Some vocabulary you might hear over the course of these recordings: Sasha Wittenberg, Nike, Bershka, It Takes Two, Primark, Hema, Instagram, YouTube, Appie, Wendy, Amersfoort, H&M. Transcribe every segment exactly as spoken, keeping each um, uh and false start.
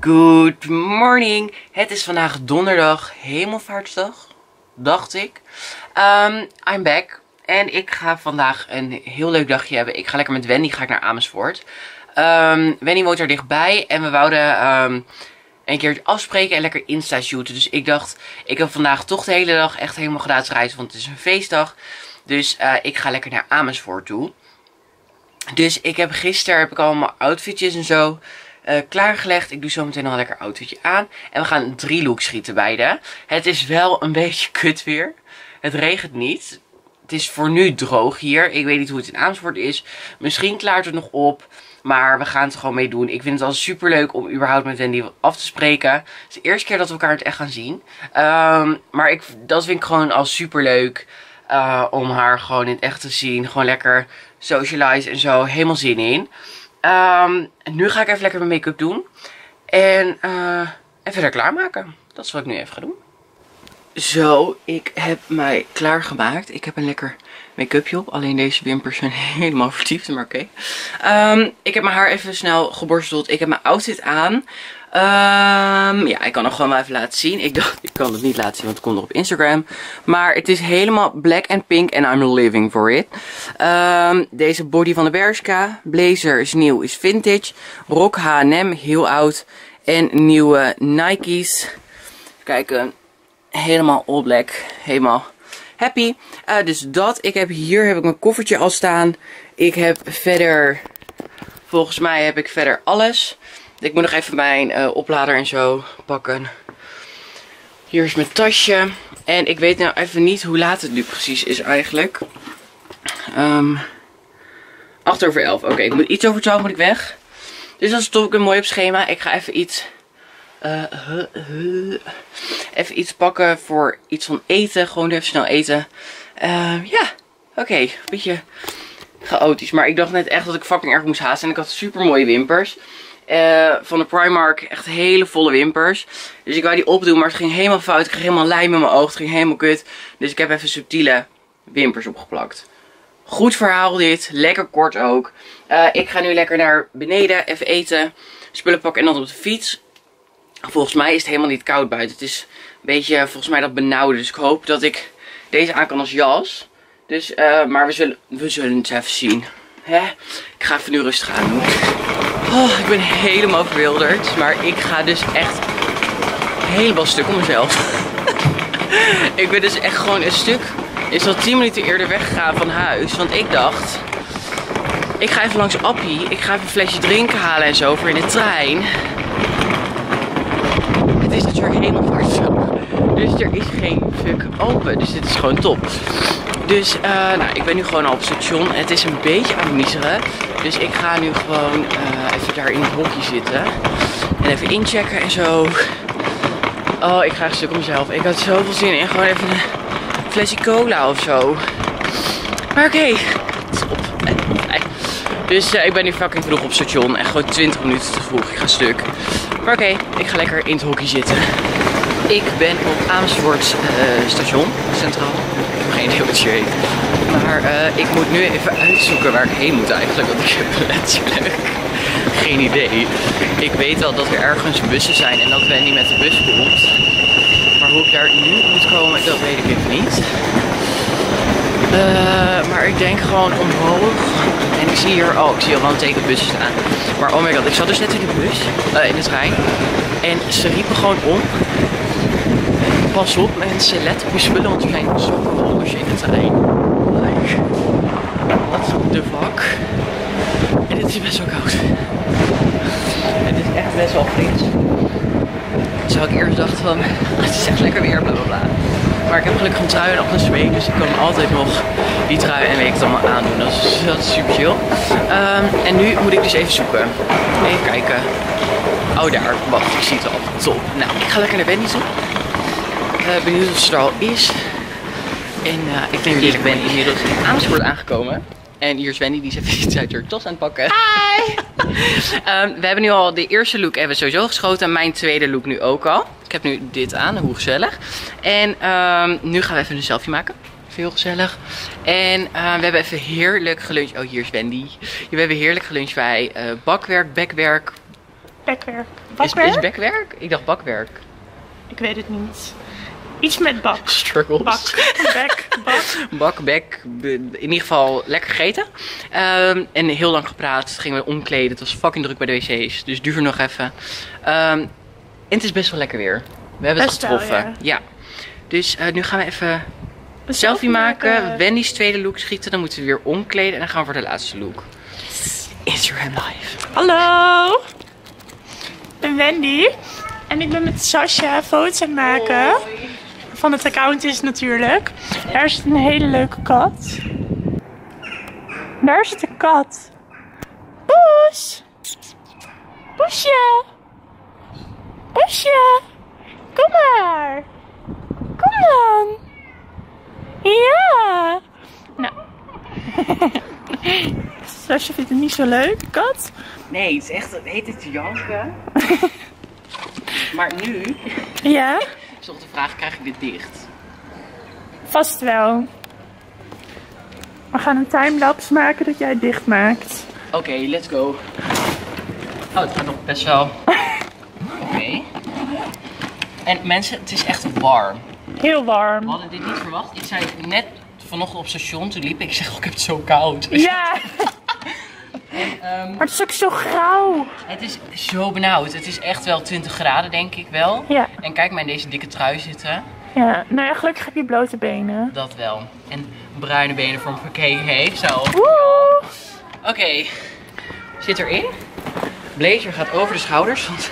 Good morning. Het is vandaag donderdag, Hemelvaartsdag, dacht ik. Um, I'm back en ik ga vandaag een heel leuk dagje hebben. Ik ga lekker met Wendy ga ik naar Amersfoort. Um, Wendy woont er dichtbij en we wouden um, een keer afspreken en lekker insta shooten. Dus ik dacht, ik heb vandaag toch de hele dag echt helemaal gratis, want het is een feestdag. Dus uh, ik ga lekker naar Amersfoort toe. Dus ik heb gisteren heb ik al mijn outfitjes en zo uh, klaargelegd. Ik doe zo meteen al een lekker outfitje aan. En we gaan drie looks schieten beide. Het is wel een beetje kut weer. Het regent niet. Het is voor nu droog hier. Ik weet niet hoe het in Amersfoort is. Misschien klaart het nog op. Maar we gaan het gewoon mee doen. Ik vind het al super leuk om überhaupt met Wendy af te spreken. Het is de eerste keer dat we elkaar het echt gaan zien. Um, maar ik, dat vind ik gewoon al super leuk. Uh, om haar gewoon in het echt te zien. Gewoon lekker socialize en zo. Helemaal zin in. Um, nu ga ik even lekker mijn make-up doen. En, uh, en verder klaarmaken. Dat is wat ik nu even ga doen. Zo, ik heb mij klaargemaakt. Ik heb een lekker make-upje op. Alleen deze wimpers zijn helemaal vertiefd, maar oké. Okay. Um, ik heb mijn haar even snel geborsteld. Ik heb mijn outfit aan. Um, ja, ik kan hem gewoon wel even laten zien. Ik dacht, ik kan het niet laten zien, want het komt er op Instagram. Maar het is helemaal black and pink en I'm living for it. Um, deze body van de Bershka. Blazer is nieuw, is vintage. Rok H en M, heel oud. En nieuwe Nike's. Even kijken. Helemaal all black. Helemaal happy. Uh, dus dat. Ik heb hier heb ik mijn koffertje al staan. Ik heb verder... Volgens mij heb ik verder alles. Ik moet nog even mijn uh, oplader en zo pakken. Hier is mijn tasje. En ik weet nou even niet hoe laat het nu precies is eigenlijk. Um, acht over elf. Oké, okay, ik moet iets over twaalf moet ik weg. Dus dan stop ik hem mooi op schema. Ik ga even iets... Uh, uh, uh. Even iets pakken voor iets van eten. Gewoon even snel eten. Uh, ja, oké. Okay. Een beetje chaotisch. Maar ik dacht net echt dat ik fucking erg moest haasten. En ik had super mooie wimpers. Uh, van de Primark. Echt hele volle wimpers. Dus ik wou die opdoen. Maar het ging helemaal fout. Ik kreeg helemaal lijm in mijn oog. Het ging helemaal kut. Dus ik heb even subtiele wimpers opgeplakt. Goed verhaal dit. Lekker kort ook. Uh, ik ga nu lekker naar beneden. Even eten. Spullen pakken en dan op de fiets. Volgens mij is het helemaal niet koud buiten. Het is een beetje volgens mij dat benauwd. Dus ik hoop dat ik deze aan kan als jas. Dus, uh, maar we zullen, we zullen het even zien. Hè? Ik ga even nu rustig aan doen. Oh, ik ben helemaal verwilderd. Maar ik ga dus echt helemaal stuk om mezelf. Ik ben dus echt gewoon een stuk. Is al tien minuten eerder weggegaan van huis. Want ik dacht, ik ga even langs Appie. Ik ga even een flesje drinken halen en zo voor in de trein. Het is natuurlijk helemaal hard. Dus er is geen fuck open. Dus dit is gewoon top. Dus uh, nou, ik ben nu gewoon al op het station. Het is een beetje aan het miseren. Dus ik ga nu gewoon uh, even daar in het hokje zitten. En even inchecken en zo. Oh, ik ga een stuk om mezelf. Ik had zoveel zin in. Gewoon even een flesje cola of zo. Maar oké. Okay. Dus uh, ik ben nu fucking vroeg op het station. En gewoon twintig minuten te vroeg. Ik ga stuk. Maar oké, okay, ik ga lekker in het hokje zitten. Ik ben op Amersfoort uh, station, centraal. Ik heb geen idee wat je heet. Maar uh, ik moet nu even uitzoeken waar ik heen moet eigenlijk. Want ik heb letterlijk geen idee. Ik weet wel dat er ergens bussen zijn en dat men niet met de bus komt. Maar hoe ik daar nu moet komen, dat weet ik even niet. Uh, maar ik denk gewoon omhoog. En ik zie hier, oh ik zie al wel een tekenbus staan. Maar oh my god, ik zat dus net in de bus, uh, in de trein. En ze riepen gewoon om. Pas op mensen, let op je spullen, want er zijn zoveel holders in de trein. Like, what the fuck. En dit is best wel koud. Het is echt best wel fris. Zou ik eerst dacht van, het is echt lekker weer, bla bla bla. Maar ik heb gelukkig een trui en op een zweet, dus ik kan altijd nog die trui en weet ik het allemaal aandoen. Dat is, dat is super chill. Um, en nu moet ik dus even zoeken. Even kijken. Oh daar, wacht, ik zie het al. Top. Nou, ik ga lekker naar Wendy toe. Uh, benieuwd of ze er al is. En uh, ik denk dat ik ben inmiddels in Amersfoort aangekomen. En hier is Wendy, die is even iets uit haar tas aan het pakken. Hi! um, we hebben nu al de eerste look hebben we sowieso geschoten. Mijn tweede look nu ook al. Ik heb nu dit aan, hoe gezellig. En um, nu gaan we even een selfie maken. Heel gezellig. En uh, we hebben even heerlijk geluncht. Oh, hier is Wendy. We hebben heerlijk geluncht bij uh, bakwerk, bekwerk, Bekwerk. Bakwerk? Is, is bekwerk? Ik dacht bakwerk. Ik weet het niet. Iets met bak. Struggles. Bak, bek, bak. Bak, bek. In ieder geval lekker gegeten. Um, en heel lang gepraat. Gingen we omkleden. Het was fucking druk bij de wc's. Dus duurde nog even. Um, en het is best wel lekker weer. We hebben best het getroffen. Wel, ja. ja. Dus uh, nu gaan we even een selfie maken. maken. Wendy's tweede look schieten. Dan moeten we weer omkleden. En dan gaan we voor de laatste look. Yes. Instagram live. Hallo. Ik ben Wendy. En ik ben met Sasha foto's aan het maken. Hoi. Van het account is natuurlijk. Daar zit een hele leuke kat. Daar zit een kat. Poes. Poesje. Poesje. Kom maar. Kom dan. Ja. Nou. Sasha vindt het niet zo leuk, kat. Nee, het is echt, het heet het janken. Maar nu... Ja? Is toch de vraag, krijg ik dit dicht? Vast wel. We gaan een timelapse maken dat jij het dicht maakt. Oké, okay, let's go. Oh, het gaat nog best wel. Oké. Okay. En mensen, het is echt warm. Heel warm. We hadden dit niet verwacht. Ik zei net vanochtend op station, toen liep ik, ik zeg, oh, ik heb het zo koud. Ja! En, um, maar het is ook zo grauw. Het is zo benauwd. Het is echt wel twintig graden, denk ik wel. Ja. En kijk maar in deze dikke trui zitten. Ja, nou ja, gelukkig heb je blote benen. Dat wel. En bruine benen voor een verkeer heeft. Zo. Oké. Okay. Zit erin. Blazer gaat over de schouders. Want...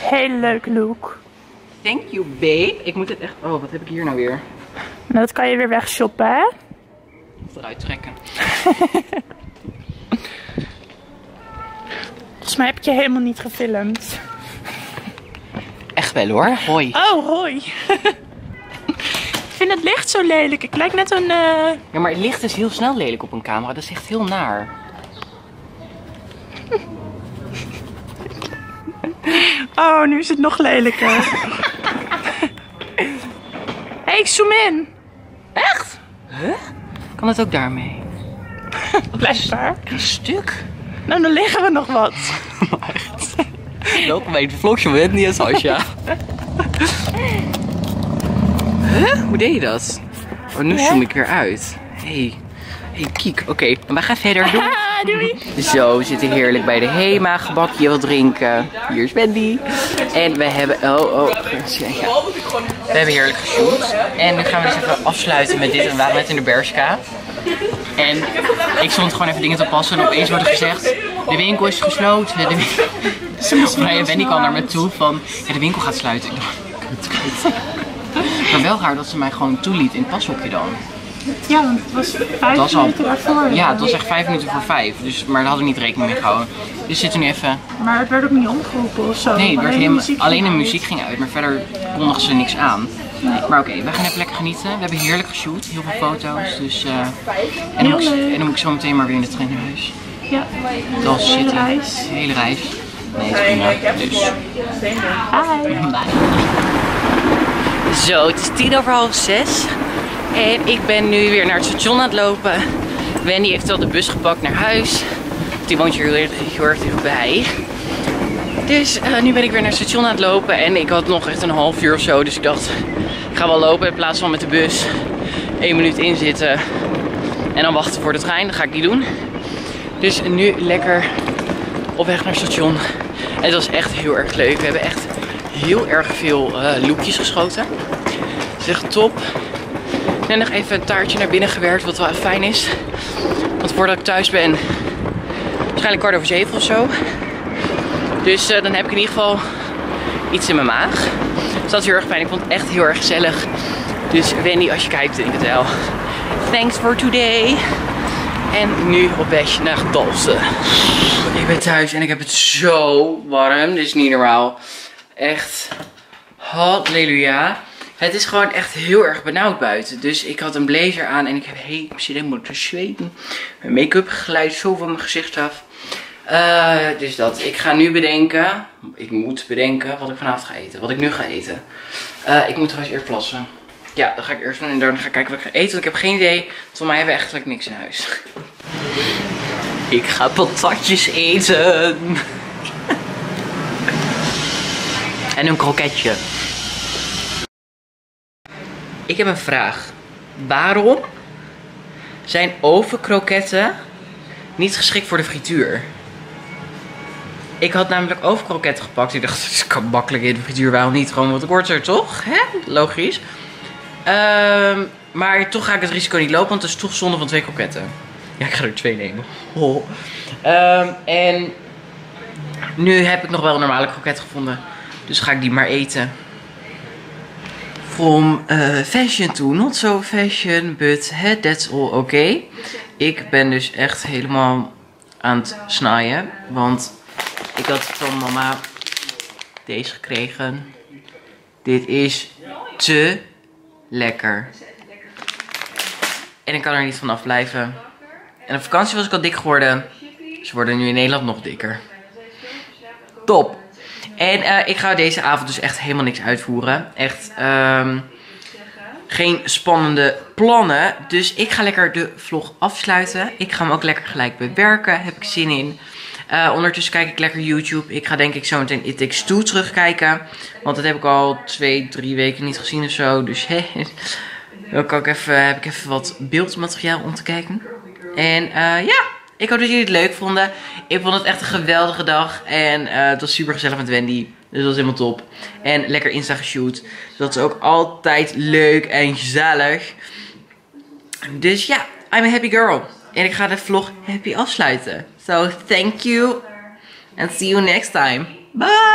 Hele leuke look. Thank you, babe. Ik moet het echt... Oh, wat heb ik hier nou weer? Nou, dat kan je weer wegshoppen, hè? Of eruit trekken. Volgens mij heb ik je helemaal niet gefilmd. Echt wel hoor. Hoi. Oh, hoi. Ik vind het licht zo lelijk. Ik lijk net een... Uh... Ja, maar het licht is heel snel lelijk op een camera. Dat is echt heel naar. Oh, nu is het nog lelijker. Hé, hey, ik zoom in. Echt? Huh? Kan het ook daarmee? Blijkbaar. Een stuk. Nou, dan liggen we nog wat. Welkom bij het vlogje van Wendy en Sasha. Huh? Hoe deed je dat? Oh, nu zoom ik weer uit. Hé, hey. hey, kiek. Oké, okay. Maar we gaan verder doen. Doei. Zo, we zitten heerlijk bij de Hema. Gebakje, wat drinken. Hier is Wendy. En we hebben... Oh, oh. We hebben heerlijk geshoot. En nu gaan we dus even afsluiten met dit. En we waren net in de Bershka. En ik stond gewoon even dingen te passen en opeens wordt er gezegd, de winkel is gesloten. De winkel... En Wendy kwam naar me toe van, ja, de winkel gaat sluiten. Ik dacht, kut, kut. Maar wel raar dat ze mij gewoon toeliet in het pashokje dan. Ja, want het was vijf dat minuten al... daarvoor. Ja, het was echt vijf minuten voor vijf, dus, maar daar hadden we niet rekening mee gehouden. Dus zitten nu even... Maar het werd ook niet omgeroepen of zo. Nee, het werd helemaal... alleen de muziek ging uit, maar verder kondigden ze niks aan. Nee. Maar oké, okay, we gaan even lekker genieten. We hebben heerlijk geshoot, heel veel foto's. Dus, uh, en, dan ik, en dan moet ik zo meteen maar weer in de trein naar huis. Ja, dat is zitten. Reis. Hele reis. Nee, het is prima. Dus. Bye. Bye. Zo, het is tien over half zes. En ik ben nu weer naar het station aan het lopen. Wendy heeft al de bus gepakt naar huis. Die woont hier heel erg dichtbij. Dus uh, nu ben ik weer naar het station aan het lopen en ik had nog echt een half uur of zo. Dus ik dacht, ik ga wel lopen in plaats van met de bus één minuut inzitten en dan wachten voor de trein. Dat ga ik niet doen. Dus nu lekker op weg naar het station. En het was echt heel erg leuk. We hebben echt heel erg veel uh, lookjes geschoten. Het is echt top. Net nog even een taartje naar binnen gewerkt, wat wel fijn is. Want voordat ik thuis ben, waarschijnlijk kwart over zeven of zo. Dus uh, dan heb ik in ieder geval iets in mijn maag. Dus dat is heel erg fijn. Ik vond het echt heel erg gezellig. Dus Wendy, als je kijkt, denk ik het wel. Thanks for today. En nu op weg naar Dalsen. Ik ben thuis en ik heb het zo warm. Dit is niet normaal. Echt. Halleluja. Het is gewoon echt heel erg benauwd buiten. Dus ik had een blazer aan en ik heb hey, ik zit helemaal te zweten. Mijn make-up glijdt zo van mijn gezicht af. Uh, dus dat. Ik ga nu bedenken. Ik moet bedenken wat ik vanavond ga eten. Wat ik nu ga eten. Uh, ik moet trouwens eerst plassen. Ja, dan ga ik eerst doen en dan ga ik kijken wat ik ga eten. Want ik heb geen idee. Volgens mij hebben we eigenlijk niks in huis. Ik ga patatjes eten. En een kroketje. Ik heb een vraag. Waarom zijn ovenkroketten niet geschikt voor de frituur? Ik had namelijk ovenkroketten gepakt. Ik dacht, het kan makkelijk in de frituur. Waarom niet? Gewoon wat korter, toch? Hè? Logisch. Um, maar toch ga ik het risico niet lopen, want het is toch zonde van twee kroketten. Ja, ik ga er twee nemen. Oh. Um, en nu heb ik nog wel een normale kroket gevonden. Dus ga ik die maar eten. From uh, fashion to not so fashion, but hey, that's all okay. Ik ben dus echt helemaal aan het snijden. Want ik had van mama deze gekregen. Dit is te lekker. En ik kan er niet van afblijven. En op vakantie was ik al dik geworden. Ze worden nu in Nederland nog dikker. Top. En uh, ik ga deze avond dus echt helemaal niks uitvoeren. Echt um, geen spannende plannen. Dus ik ga lekker de vlog afsluiten. Ik ga hem ook lekker gelijk bewerken. Heb ik zin in. Uh, ondertussen kijk ik lekker YouTube. Ik ga denk ik zo meteen It Takes Two terugkijken. Want dat heb ik al twee, drie weken niet gezien of zo. Dus he, dan kan ik even, heb ik even wat beeldmateriaal om te kijken. En uh, ja, ik hoop dat jullie het leuk vonden. Ik vond het echt een geweldige dag. En uh, het was super gezellig met Wendy. Dus dat was helemaal top. En lekker Insta geshoot. Dus dat is ook altijd leuk en gezellig. Dus ja, I'm a happy girl. En ik ga de vlog happy afsluiten. So thank you. And see you next time. Bye.